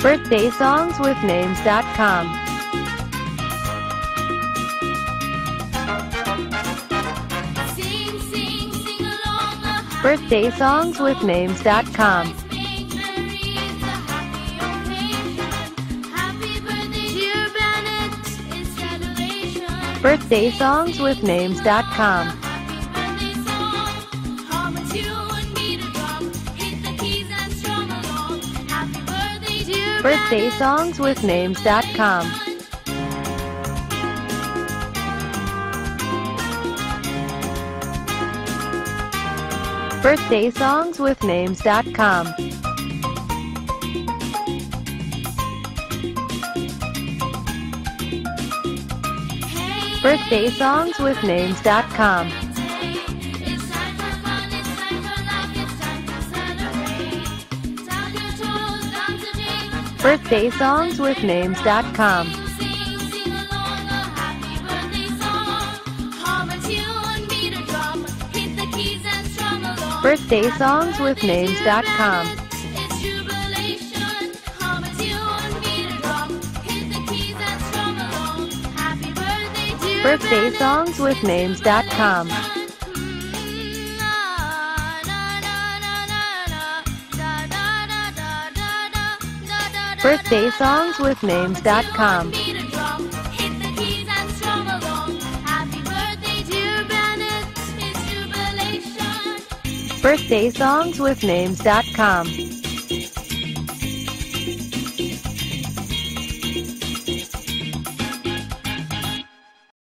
BirthdaySongsWithNames.com. BirthdaySongsWithNames.com. BirthdaySongsWithNames.com. BirthdaySongsWithNames.com. BirthdaySongsWithNames.com. BirthdaySongsWithNames.com. BirthdaySongsWithNames.com. BirthdaySongsWithNames.com. BirthdaySongsWithNames.com. BirthdaySongsWithNames.com. BirthdaySongsWithNames.com.